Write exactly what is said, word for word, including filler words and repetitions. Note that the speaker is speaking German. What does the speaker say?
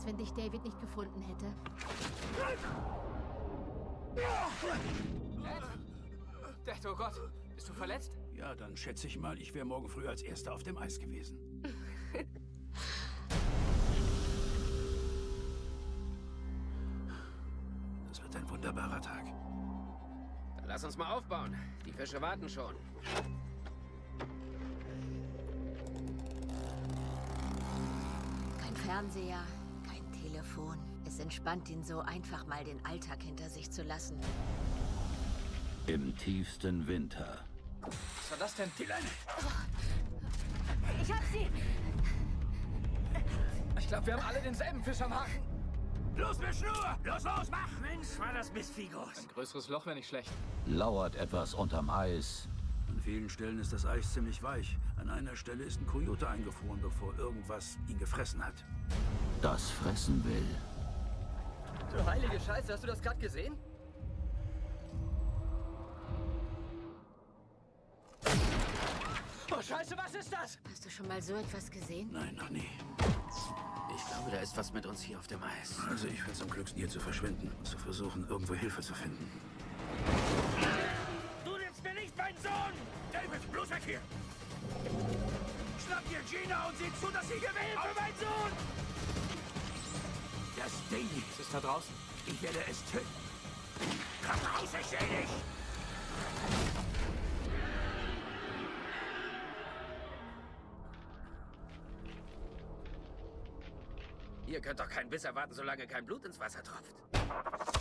Was, wenn dich David nicht gefunden hätte? Dad? Dad, oh Gott, bist du verletzt? Ja, dann schätze ich mal, ich wäre morgen früh als Erster auf dem Eis gewesen. Das wird ein wunderbarer Tag. Dann lass uns mal aufbauen. Die Fische warten schon. Fernseher, kein Telefon. Es entspannt ihn so, einfach mal den Alltag hinter sich zu lassen. Im tiefsten Winter. Was war das denn? Die Leine! Oh, ich hab sie! Ich glaube, wir haben alle denselben Fisch am Haken. Los mit Schnur! Los, los, mach! Mensch, war das Mistvieh groß. Ein größeres Loch wäre nicht schlecht. Lauert etwas unterm Eis. An vielen Stellen ist das Eis ziemlich weich. An einer Stelle ist ein Kojote eingefroren, bevor irgendwas ihn gefressen hat. Das fressen will. Du heilige Scheiße, hast du das gerade gesehen? Oh Scheiße, was ist das? Hast du schon mal so etwas gesehen? Nein, noch nie. Ich glaube, da ist was mit uns hier auf dem Eis. Also ich will es am klügsten, hier zu verschwinden und zu versuchen, irgendwo Hilfe zu finden. Du nimmst mir nicht meinen Sohn! David, bloß weg hier! Schnapp dir Gina und sieh zu, dass sie gewählt für meinen Sohn! Das Ding ist da draußen. Ich werde es töten. Komm raus, ich seh dich! Ihr könnt doch keinen Biss erwarten, solange kein Blut ins Wasser tropft.